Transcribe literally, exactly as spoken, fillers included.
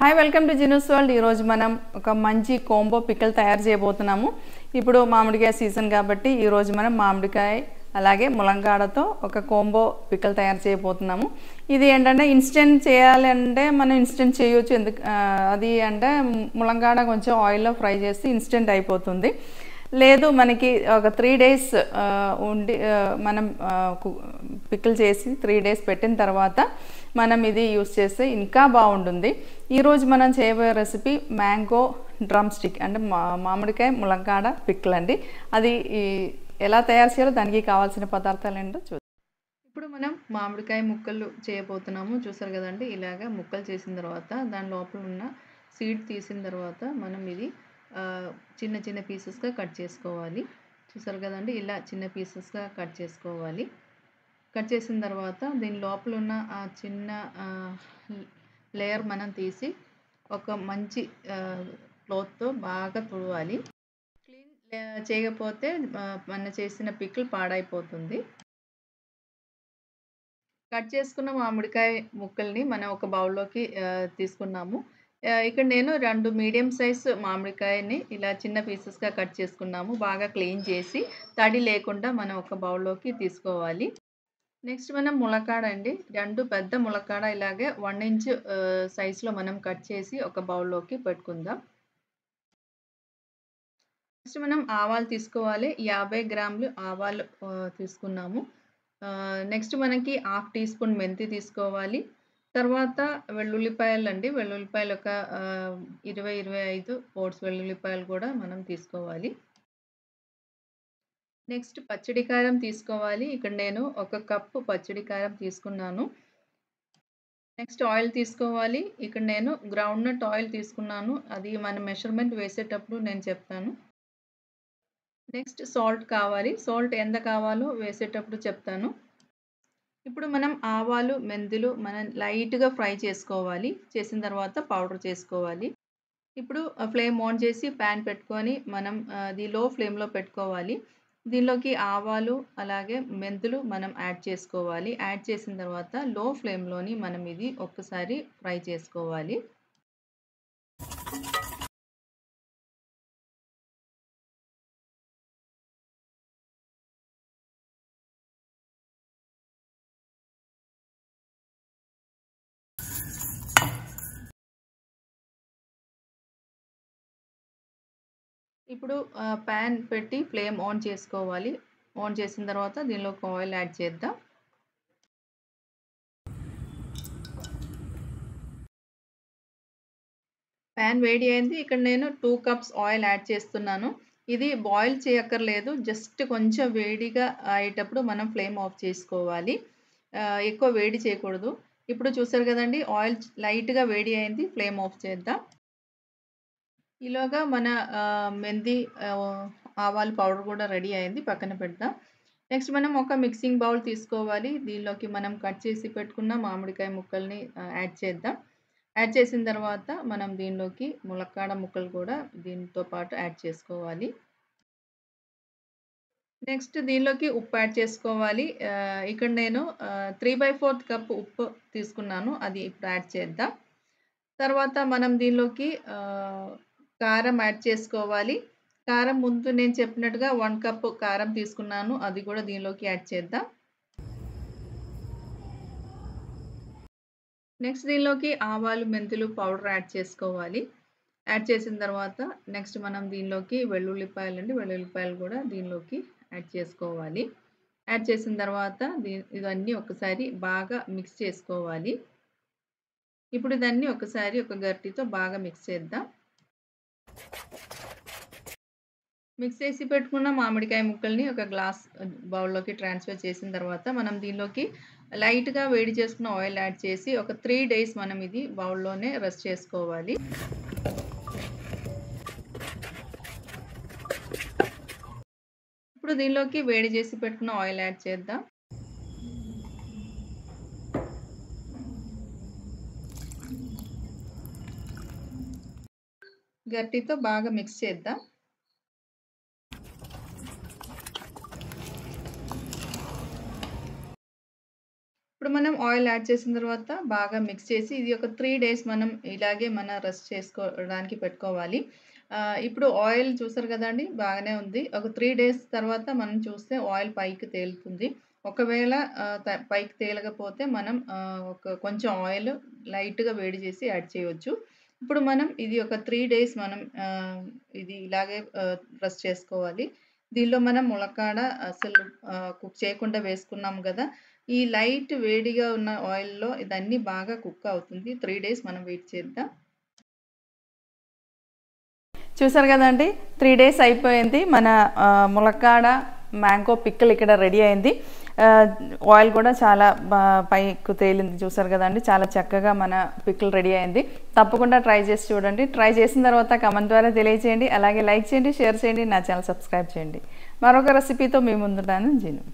Hi, welcome to Ginus World. Ee roju manam oka manchi combo pickle tayaru cheyabothunnamu. Ippudu maamidigaaya season kabatti ee roju manam maamidigaaya alage mulangaada tho oka combo pickle tayaru cheyabothunnamu. Idi entante instant cheyali ante mana instant cheyochu enduku adi ante mulangaada konచెం oil lo fry chesi instant ayipothundi. Ledu manaki oka three days undi manam pickle chesi three days పెట్టిన తర్వాత మనం ఇది use చేస్తే ఇంకా బాగుంటుంది. ఈ రోజు మనం చేయబోయే రెసిపీ మ్యాంగో డ్రమ్ స్టిక్ అంటే మామిడికాయ ములక్కాడ పిక్కిల్ అండి. అది ఎలా తయారు చేయాలో దానికి కావాల్సిన పదార్థాలు ఏంటో చూద్దాం. ఇప్పుడు మనం మామిడికాయ ముక్కలు చేయబోతున్నాము. చూసారు కదండి, ఇలాగా ముక్కలు చేసిన తర్వాత దాని లోపల ఉన్న సీడ్ తీసిన తర్వాత మనం ఇది చిన్న చిన్న పీసెస్ గా కట్ చేసుకోవాలి. చూసారు కదండి, ఇలా చిన్న పీసెస్ గా కట్ చేసుకోవాలి. కట్ చేసిన తర్వాత దీని లోపల ఉన్న ఆ చిన్న లేయర్ మనం తీసి ఒక మంచి క్లాత్ తో బాగా తుడవాలి. క్లీన్ చేయకపోతే మనం చేసిన పికిల్ పాడైపోతుంది. కట్ చేసుకున్న మామిడికాయ ముక్కల్ని మనం ఒక బౌల్ లోకి తీసుకున్నాము. ఇక్కడ నేను రెండు మీడియం సైజ్ మామిడికాయని ఇలా చిన్న పీసెస్ గా కట్ చేసుకున్నాము. బాగా క్లీన్ చేసి తడి లేకుండా మనం ఒక బౌల్ లోకి తీసుకోవాలి. నెక్స్ట్ మనం ములక్కాడ అండి, రెండు పెద్ద ములక్కాడ ఇలాగే వన్ ఇంచ్ సైజులో మనం కట్ చేసి ఒక బౌల్లోకి పెట్టుకుందాం. నెక్స్ట్ మనం ఆవాలు తీసుకోవాలి. యాభై గ్రాములు ఆవాలు తీసుకున్నాము. నెక్స్ట్ మనకి హాఫ్ టీ స్పూన్ మెంతి తీసుకోవాలి. తర్వాత వెల్లుల్లిపాయలు అండి, వెల్లుల్లిపాయలు ఒక ఇరవై ఇరవై ఐదు పోడ్స్ వెల్లుల్లిపాయలు కూడా మనం తీసుకోవాలి. నెక్స్ట్ పచ్చడి కారం తీసుకోవాలి. ఇక్కడ నేను ఒక కప్పు పచ్చడి కారం తీసుకున్నాను. నెక్స్ట్ ఆయిల్ తీసుకోవాలి. ఇక్కడ నేను గ్రౌండ్ నట్ ఆయిల్ తీసుకున్నాను. అది మన మెజర్మెంట్ వేసేటప్పుడు నేను చెప్తాను. నెక్స్ట్ సాల్ట్ కావాలి. సాల్ట్ ఎంత కావాలో వేసేటప్పుడు చెప్తాను. ఇప్పుడు మనం ఆవాలు మెంతులు మనం లైట్గా ఫ్రై చేసుకోవాలి. చేసిన తర్వాత పౌడర్ చేసుకోవాలి. ఇప్పుడు ఫ్లేమ్ ఆన్ చేసి ప్యాన్ పెట్టుకొని మనం అది లో ఫ్లేమ్లో పెట్టుకోవాలి. దీనిలోకి ఆవాలు అలాగే మెంతులు మనం యాడ్ చేసుకోవాలి. యాడ్ చేసిన తర్వాత లో ఫ్లేమ్లోని మనం ఇది ఒక్కసారి ఫ్రై చేసుకోవాలి. ఇప్పుడు ప్యాన్ పెట్టి ఫ్లేమ్ ఆన్ చేసుకోవాలి. ఆన్ చేసిన తర్వాత దీనిలోకి ఆయిల్ యాడ్ చేద్దాం. ప్యాన్ వేడి అయింది. ఇక్కడ నేను టూ కప్స్ ఆయిల్ యాడ్ చేస్తున్నాను. ఇది బాయిల్ చేయక్కర్లేదు, జస్ట్ కొంచెం వేడిగా అయ్యేటప్పుడు మనం ఫ్లేమ్ ఆఫ్ చేసుకోవాలి. ఎక్కువ వేడి చేయకూడదు. ఇప్పుడు చూసారు కదండి, ఆయిల్ లైట్గా వేడి అయింది. ఫ్లేమ్ ఆఫ్ చేద్దాం. ఈలోగా మన మెంతి ఆవాల పౌడర్ కూడా రెడీ అయింది, పక్కన పెడతాం. నెక్స్ట్ మనం ఒక మిక్సింగ్ బౌల్ తీసుకోవాలి. దీనిలోకి మనం కట్ చేసి పెట్టుకున్న మామిడికాయ ముక్కల్ని యాడ్ చేద్దాం. యాడ్ చేసిన తర్వాత మనం దీనిలోకి ములక్కాడ ముక్కలు కూడా దీంతో పాటు యాడ్ చేసుకోవాలి. నెక్స్ట్ దీనిలోకి ఉప్పు యాడ్ చేసుకోవాలి. ఇక్కడ నేను త్రీ బై ఫోర్త్ కప్ ఉప్పు తీసుకున్నాను, అది ఇప్పుడు యాడ్ చేద్దాం. తర్వాత మనం దీనిలోకి కారం యాడ్ చేసుకోవాలి. కారం ముందు నేను చెప్పినట్టుగా వన్ కప్ కారం తీసుకున్నాను, అది కూడా దీనిలోకి యాడ్ చేద్దాం. నెక్స్ట్ దీనిలోకి ఆవాలు మెంతులు పౌడర్ యాడ్ చేసుకోవాలి. యాడ్ చేసిన తర్వాత నెక్స్ట్ మనం దీనిలోకి వెల్లుల్లిపాయలు అండి, వెల్లుల్లిపాయలు కూడా దీనిలోకి యాడ్ చేసుకోవాలి. యాడ్ చేసిన తర్వాత ఇవన్నీ ఒకసారి బాగా మిక్స్ చేసుకోవాలి. ఇప్పుడు దాన్ని ఒకసారి ఒక గరిటెతో బాగా మిక్స్ చేద్దాం. మిక్స్ చేసి పెట్టుకున్న మామిడికాయ ముక్కల్ని ఒక గ్లాస్ బౌల్లోకి ట్రాన్స్ఫర్ చేసిన తర్వాత మనం దీనిలోకి లైట్గా వేడి చేసుకున్న ఆయిల్ యాడ్ చేసి ఒక త్రీ డేస్ మనం ఇది బౌల్లోనే రెస్ట్ చేసుకోవాలి. ఇప్పుడు దీనిలోకి వేడి చేసి పెట్టుకున్న ఆయిల్ యాడ్ చేద్దాం. గట్టితో బాగా మిక్స్ చేద్దాం. ఇప్పుడు మనం ఆయిల్ యాడ్ చేసిన తర్వాత బాగా మిక్స్ చేసి ఇది ఒక త్రీ డేస్ మనం ఇలాగే మన రెస్ట్ చేసుకోవడానికి పెట్టుకోవాలి. ఇప్పుడు ఆయిల్ చూసారు కదండి, బాగానే ఉంది. ఒక త్రీ డేస్ తర్వాత మనం చూస్తే ఆయిల్ పైకి తేలుతుంది. ఒకవేళ పైకి తేలకపోతే మనం ఒక కొంచెం ఆయిల్ లైట్గా వేడి చేసి యాడ్ చేయవచ్చు. ఇప్పుడు మనం ఇది ఒక త్రీ డేస్ మనం ఇది ఇలాగే రెస్ట్ చేసుకోవాలి. దీనిలో మనం ములక్కాడ అసలు కుక్ చేయకుండా వేసుకున్నాం కదా, ఈ లైట్ వేడిగా ఉన్న ఆయిల్లో ఇదన్నీ బాగా కుక్ అవుతుంది. త్రీ డేస్ మనం వెయిట్ చేద్దాం. చూసారు కదండి, త్రీ డేస్ అయిపోయింది. మన ములక్కాడ మ్యాంగో పిక్కలు ఇక్కడ రెడీ అయింది. ఆయిల్ కూడా చాలా పైకి తేలింది. చూసారు కదండి, చాలా చక్కగా మన పిక్కలు రెడీ అయింది. తప్పకుండా ట్రై చేసి చూడండి. ట్రై చేసిన తర్వాత కమెంట్ ద్వారా తెలియజేయండి. అలాగే లైక్ చేయండి, షేర్ చేయండి, నా ఛానల్ సబ్స్క్రైబ్ చేయండి. మరొక రెసిపీతో మీ ముందున్నాను. జిను.